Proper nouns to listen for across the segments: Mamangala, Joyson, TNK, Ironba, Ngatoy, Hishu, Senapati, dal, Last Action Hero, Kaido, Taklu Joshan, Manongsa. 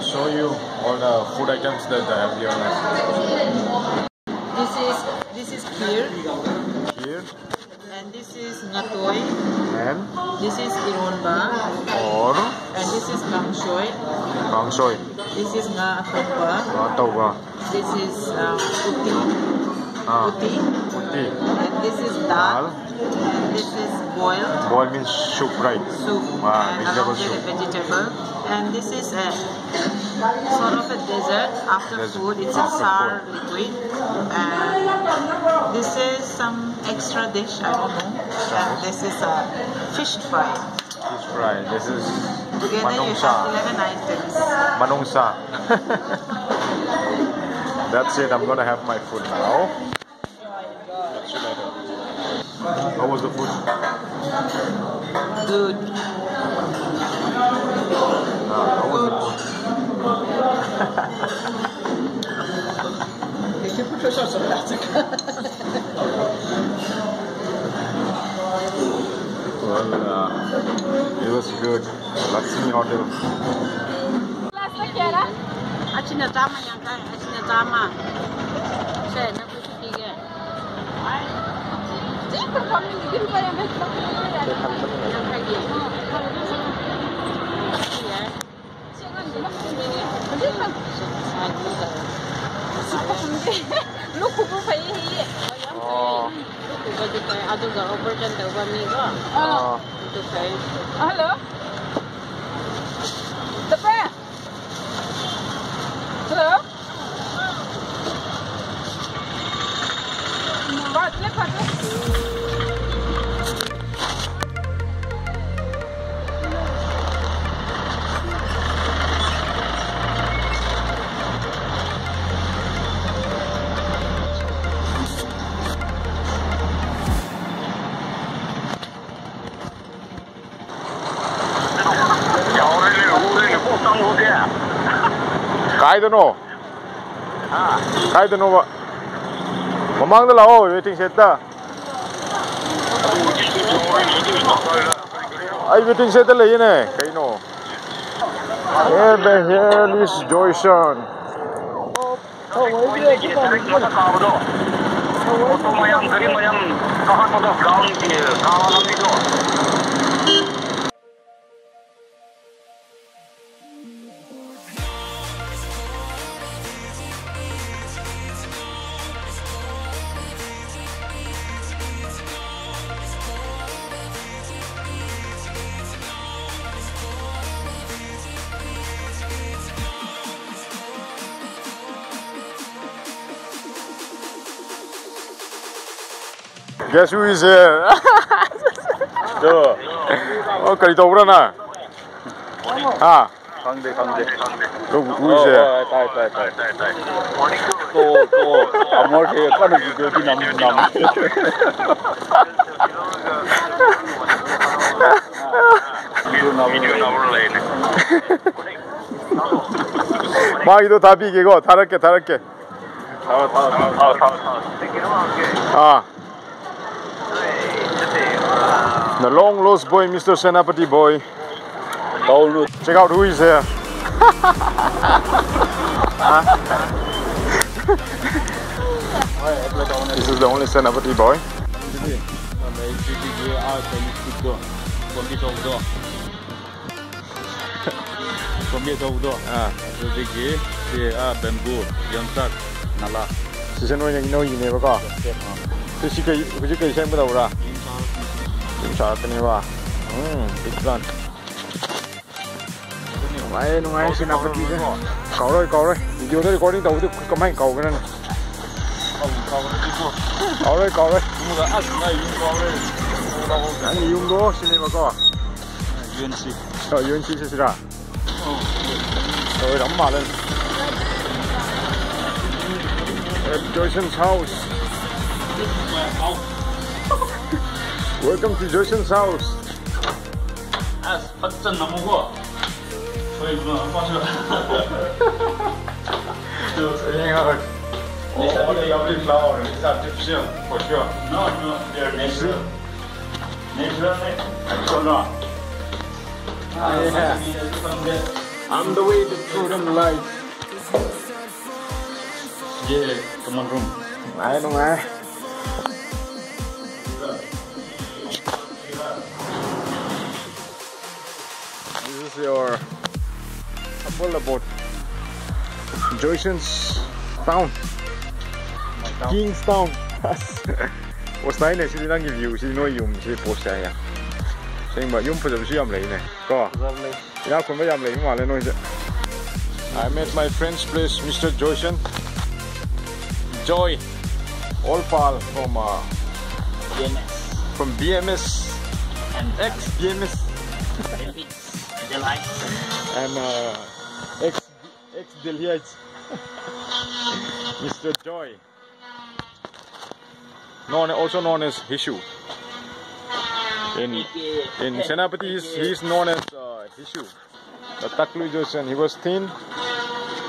gonna show you all the food items that I have here. This is kheer, and this is Ngatoy, and this is Ironba, and this is Gangshoy. This is Ngatoba. This is puti, and this is dal. And this is boiled. Boiled means soup, right? Soup. Wow, and along with the vegetable. And this is a sort of a dessert after food. It's a sour liquid. And this is some extra dish, I don't know. And this is a fish fry. Fish fry. This is together Manongsa. You have 11 items. Manongsa. That's it. I'm gonna have my food now. How was the food? Good. How was the food? Did you put your sauce on that? Well, it was good. Let's see how it was. Hello? The bear? Hello? Kaido no. Mamangala, oh, waiting seta. I waiting seta le yine. Kaido. Here is Joyson. Guess who is here? Oh, Kaido, what na? Ah, look who is here? I'm not here. The long lost boy, Mr. Senapati boy. Check out who is here. This is the only Senapati boy. Joyson's house. Welcome to Joyson's house. I'm the way, the truth, and life. Yeah, come on, room. I know, man. This is your umbrella boat. Joyson's town. King's town. Was that nice? She didn't give you. She didn't know you. She post it. Saying but you put the shoe on me. Go. I met my friend's place, Mr. Joyson. Joy, all pal from BMS. From BMS and ex BMS. And ex Delites. Mr. Joy, also known as Hishu. In Senapati, he is known as Hishu. The Taklu Joshan, he was thin,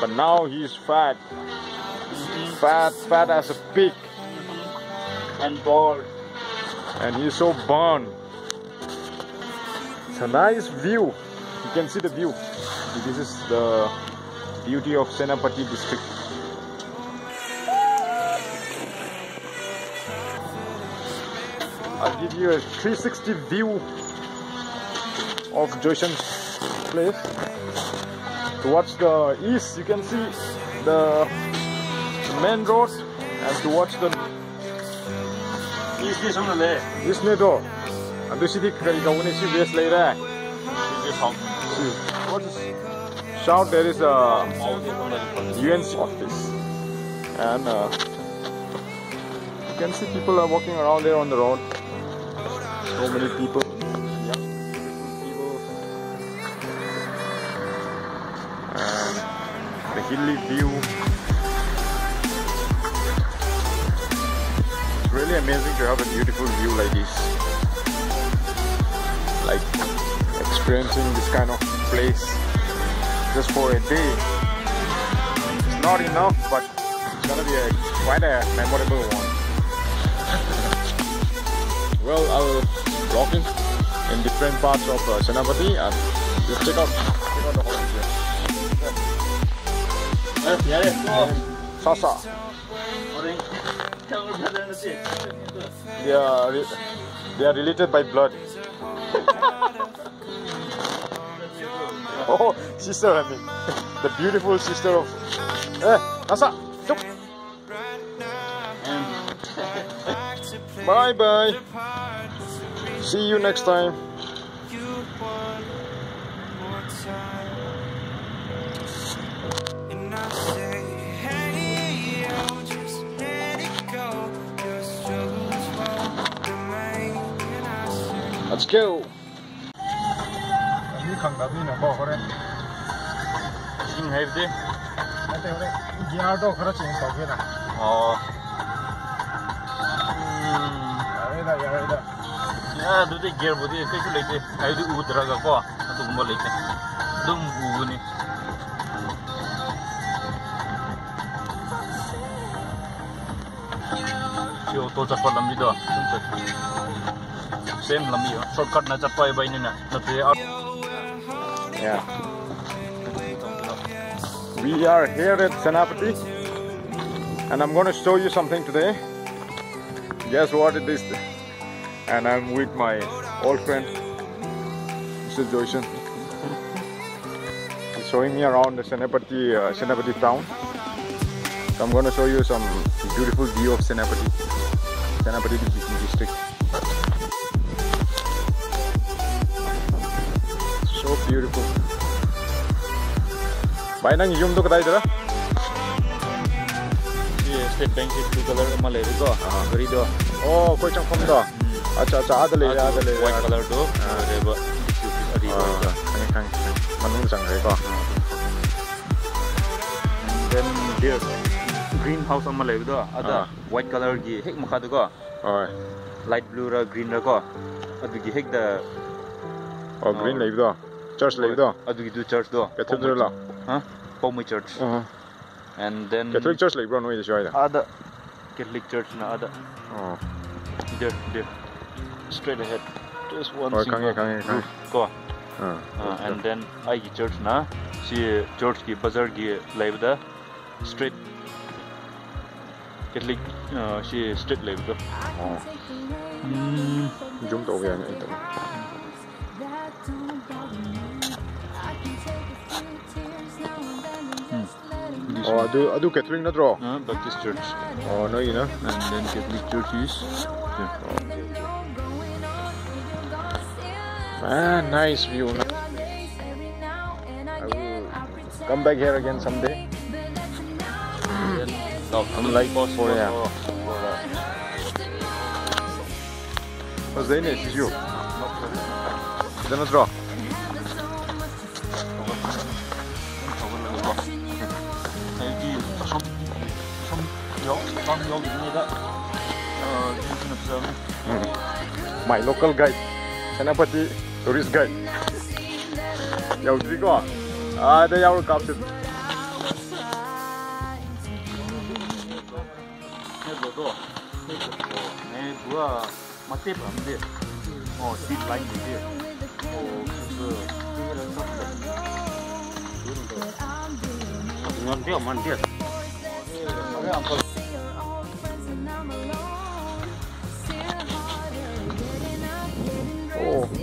but now he is fat. Fat as a pig. And bald. And he is so born. It's a nice view. You can see the view. This is the beauty of Senapati district. I'll give you a 360 view of Joyson's place. Towards the east, you can see the main road, and towards the east, this new door. And this is the west later. South, there is a UN's office. And you can see people are walking around there on the road. So many people. Yep. And the hilly view. It's really amazing to have a beautiful view like this. Like experiencing this kind of place just for a day. It's not enough, but it's gonna be quite a memorable one. Well, I'll walk in different parts of Senapati, and just check out the whole here. Sasa. They are related by blood. Oh, sister, I mean. The beautiful sister of Sasa. Bye bye. See you next time. Let's go. Do they care about it? I do Udragapo, Dumbolita, Dumbuni. She also told us for Lamido, same Lamio, shortcut Natapoi by Nina. Yeah. We are here at Senapati, and I'm going to show you something today. Guess what it is? And I'm with my old friend, Mr. Joyson. He's showing me around the Senapati town. So I'm going to show you some beautiful view of Senapati district. So beautiful. Why not you to Kadaidara? Yes, the bank is blue color, Malay. Oh, Kochang from the. Adelaide. White color door. Manongsa. And then there's greenhouse on Malay. White color gi hek mukhadugo. Light blue ra green ra ko. Adugi hek the. Oh, green lay do. Church lay do. Adugi do church do. Cathedral la. Huh? Pomu church. And then Catholic church lay bro no is right. Ada Catholic church na ada. Oh. There. Straight ahead. Just one single. Go. And then I church na she church ki bazaar ki live the street. Catholic she street live the. Chúng tôi về này tận. Oh, I do Catholic na draw. Baptist church. Oh no, you know. And then Catholic church is. Yeah. Oh. Ah, nice view. I will come back here again someday. Unlike before, yeah. What's the name? Is you? Then let's draw. My local guide, Senapati. Tourist guide. Yau Trigo. Ah, the Yau Captain. Oh, oh,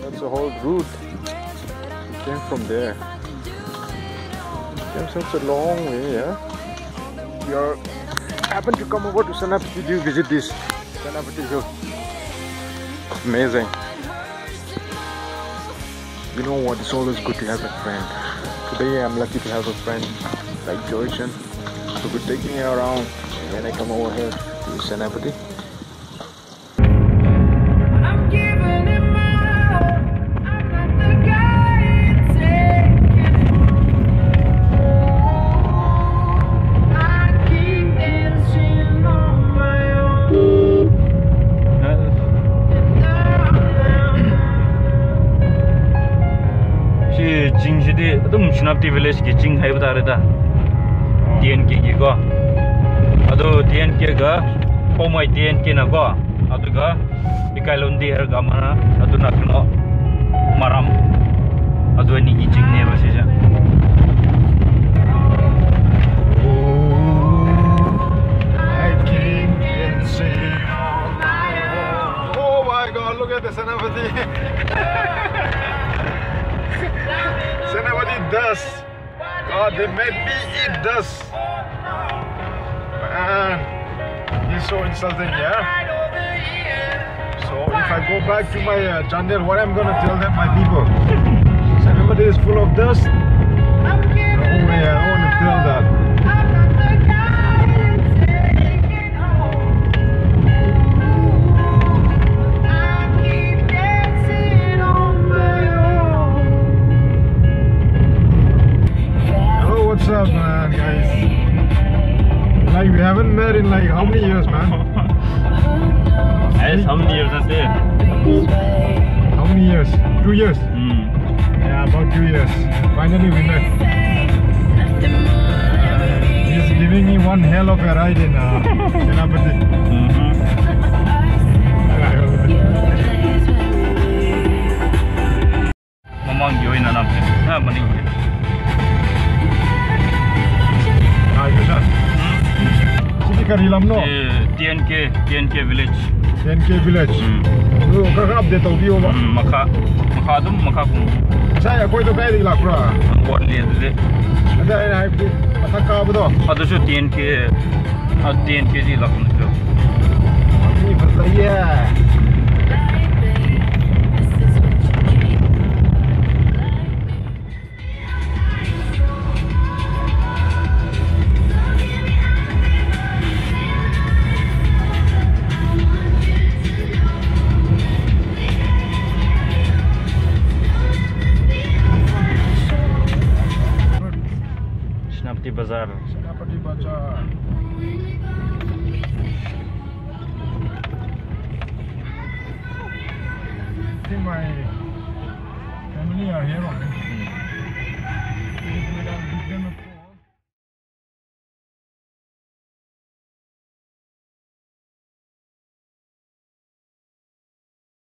that's a whole route. We came from there. We came such a long way, yeah? We are happen to come over to Senapati to visit this. Senapati Hill. Amazing. You know what? It's always good to have a friend. Today I'm lucky to have a friend like Joyson who could take me around when I come over here to Senapati. Senapati village ki ching hai bata raha tha TNK ki go adu TNK ga pomai TNK na go adu ga bikailondi her ga mana adu na kno maram adu ni ki ching ne base ja I came and see all night. Oh my god, look at the Senapati. Senapati dust. God, they made me eat dust. Man, it's so insulting, yeah? So if I go back to my channel, what I'm gonna tell them, my people? Senapati is full of dust. No way, I don't wanna tell that. What's up, man, guys? Like, we haven't met in like how many years, man? Yes, how many years are there? How many years? 2 years? Yeah, about 2 years. Finally, we met. He's giving me one hell of a ride in Senapati. Mamangala in Anapati. TNK village. TNK village. You can update the view. Bazaar. Senapati Bazaar. I think my family are here already.